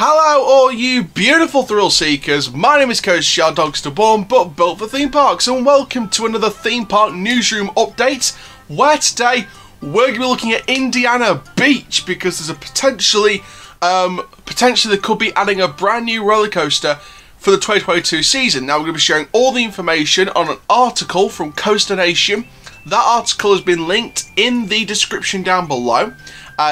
Hello all you beautiful thrill seekers, my name is Coach Shard, Dogster Born, but built for theme parks, and welcome to another theme park newsroom update, where today we're going to be looking at Indiana Beach, because there's a potentially they could be adding a brand new roller coaster for the 2022 season. Now we're going to be sharing all the information on an article from Coaster Nation. That article has been linked in the description down below.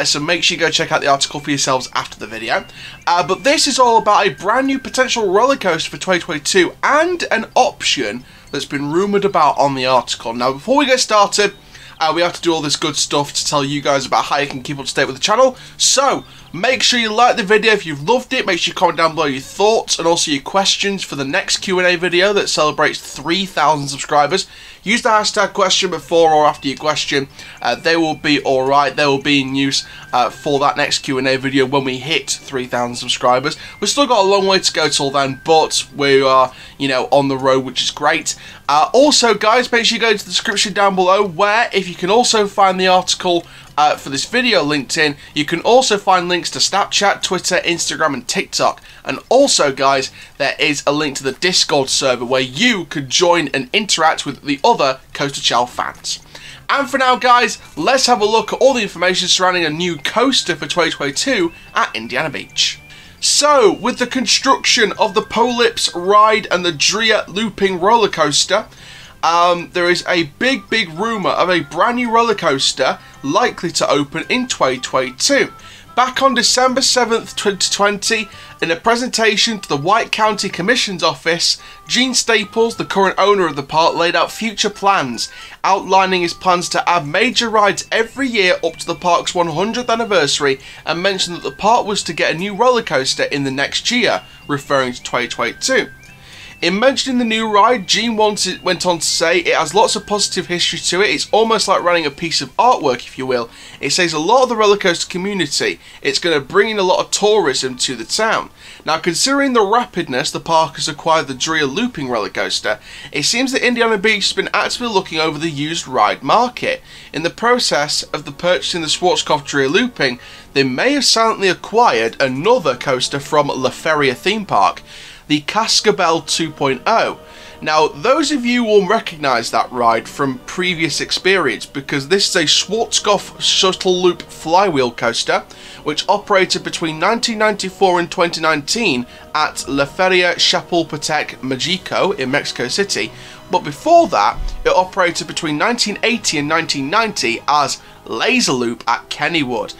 So make sure you go check out the article for yourselves after the video. But this is all about a brand new potential roller coaster for 2022 and an option that's been rumoured about on the article. Now before we get started, we have to do all this good stuff to tell you guys about how you can keep up to date with the channel. So make sure you like the video if you've loved it. Make sure you comment down below your thoughts and also your questions for the next Q&A video that celebrates 3,000 subscribers. Use the hashtag question before or after your question. They will be alright. They will be in use for that next Q&A video when we hit 3,000 subscribers. We've still got a long way to go till then, but we are, you know, on the road, which is great. Also, guys, make sure you go to the description down below where, if you can also find the article for this video linked in, you can also find links to Snapchat, Twitter, Instagram and TikTok. And also, guys, there is a link to the Discord server where you could join and interact with the other Coaster Chow fans. And for now, guys, let's have a look at all the information surrounding a new coaster for 2022 at Indiana Beach. So, with the construction of the Polips ride and the Dreier Looping roller coaster, there is a big rumour of a brand new roller coaster likely to open in 2022. Back on December 7th, 2020, in a presentation to the White County Commission's office, Gene Staples, the current owner of the park, laid out future plans, outlining his plans to add major rides every year up to the park's 100th anniversary, and mentioned that the park was to get a new roller coaster in the next year, referring to 2022. In mentioning the new ride, Gene went on to say it has lots of positive history to it. It's almost like running a piece of artwork, if you will. It says a lot of the roller coaster community. It's going to bring in a lot of tourism to the town. Now, considering the rapidness the park has acquired the Dreier Looping roller coaster, it seems that Indiana Beach has been actively looking over the used ride market. In the process of the purchasing the Schwarzkopf Dreier Looping, they may have silently acquired another coaster from La Feria theme park, the Cascabel 2.0. Now, those of you will recognise that ride from previous experience, because this is a Schwarzkopf shuttle loop flywheel coaster which operated between 1994 and 2019 at La Feria Chapultepec Magico in Mexico City, but before that it operated between 1980 and 1990 as Laser Loop at Kennywood.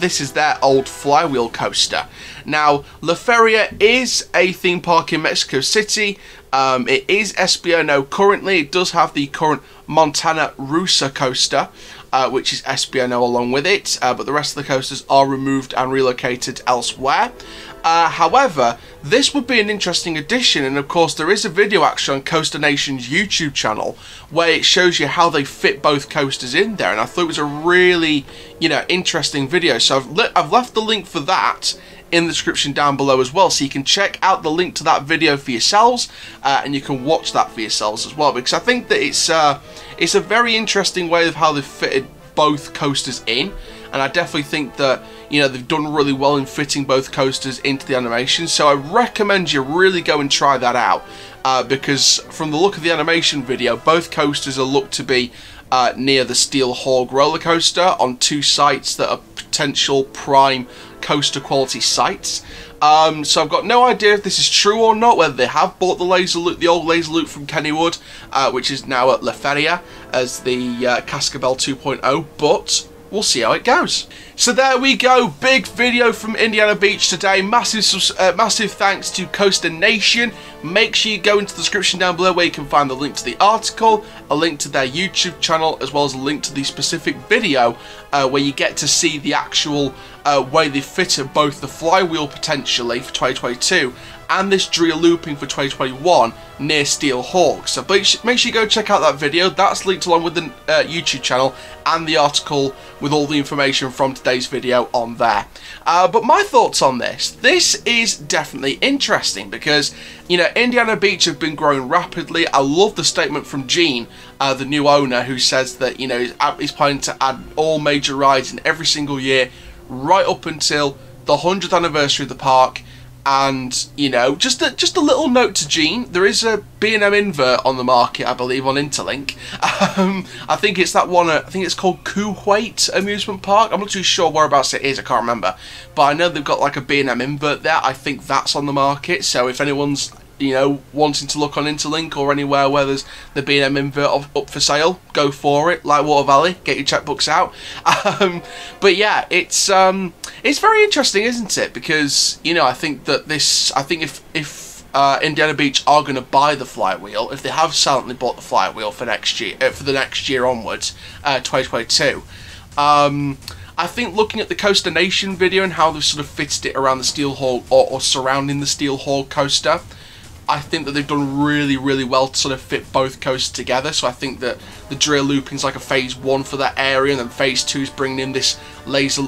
This is their old flywheel coaster. Now, La Feria is a theme park in Mexico City. It is SBNO currently. It does have the current Montana Rusa coaster, which is SBNO along with it, but the rest of the coasters are removed and relocated elsewhere. However, this would be an interesting addition, and of course there is a video actually on Coaster Nation's YouTube channel where it shows you how they fit both coasters in there, and I thought it was a really, you know, interesting video. So I've left the link for that in the description down below as well, so you can check out the link to that video for yourselves, and you can watch that for yourselves as well, because I think that it's a very interesting way of how they've fitted both coasters in, and I definitely think that, you know, they've done really well in fitting both coasters into the animation. So I recommend you really go and try that out, because from the look of the animation video, both coasters are looked to be near the Steel Hawg roller coaster on two sites that are potential prime coaster quality sites. So I've got no idea if this is true or not, whether they have bought the Laser Loop, the old Laser Loop from Kennywood, which is now at La Feria as the Cascabel 2.0, but we'll see how it goes. So there we go, big video from Indiana Beach today. Massive thanks to Coaster Nation. Make sure you go into the description down below where you can find the link to the article, a link to their YouTube channel, as well as a link to the specific video where you get to see the actual way they fitted both the flywheel potentially for 2022 and this Dreier Looping for 2021 near Steel Hawg. So make sure you go check out that video. That's linked along with the YouTube channel and the article with all the information from today's video on there. But my thoughts on this. This is definitely interesting because, you know, Indiana Beach have been growing rapidly. I love the statement from Gene, the new owner, who says that, you know, he's planning to add all major rides in every single year right up until the 100th anniversary of the park, And, you know, just a little note to Gene, there is a B&M invert on the market, I believe, on Interlink. I think it's that one, I think it's called Kuwait Amusement Park. I'm not too sure whereabouts it is, I can't remember. But I know they've got like a B&M invert there. I think that's on the market. So if anyone's, you know, wanting to look on Interlink or anywhere where there's the B&M invert up for sale, go for it. Lightwater Valley, get your checkbooks out. But yeah, it's very interesting, isn't it? Because, you know, I think that this, I think if Indiana Beach are going to buy the flywheel, if they have silently bought the flywheel for next year, for the next year onwards, 2022. I think looking at the Coaster Nation video and how they've sort of fitted it around the Steel Hawg or surrounding the Steel Hawg coaster, I think that they've done really, really well to sort of fit both coasters together. So I think that the Dreier Looping is like a phase 1 for that area, and then phase 2 is bringing in this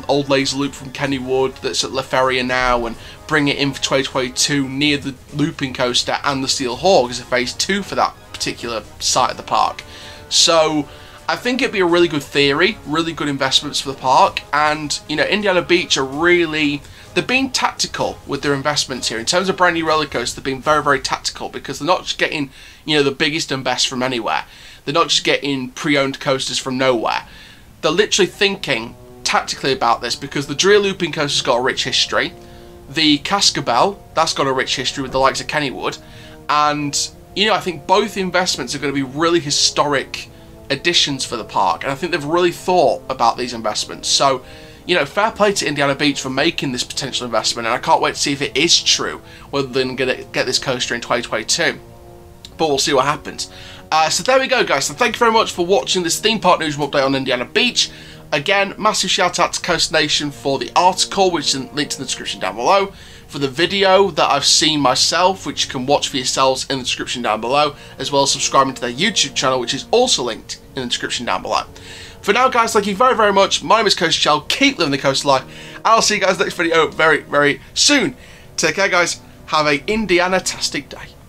old laser loop from Kennywood that's at La Feria now, and bring it in for 2022 near the looping coaster and the Steel Hawg as a phase 2 for that particular site of the park. So I think it'd be a really good theory, really good investments for the park, and, you know, Indiana Beach are really, they're being tactical with their investments here. In terms of brand new roller coasters, they're being very, very tactical, because they're not just getting, you know, the biggest and best from anywhere. They're not just getting pre-owned coasters from nowhere. They're literally thinking tactically about this, because the Dreier Looping coaster's got a rich history. The Cascabel, that's got a rich history with the likes of Kennywood. And, you know, I think both investments are going to be really historic additions for the park. And I think they've really thought about these investments. So, you know, fair play to Indiana Beach for making this potential investment, and I can't wait to see if it is true, whether they're going to get this coaster in 2022. But we'll see what happens. So there we go, guys. So thank you very much for watching this theme park news update on Indiana Beach. Again, massive shout out to Coaster Nation for the article, which is linked in the description down below. For the video that I've seen myself, which you can watch for yourselves in the description down below, as well as subscribing to their YouTube channel, which is also linked in the description down below. For now, guys, thank you very, very much. My name is Coaster Chow. Keep living the coast life. I'll see you guys next video very, very soon. Take care, guys. Have a Indiana-tastic day.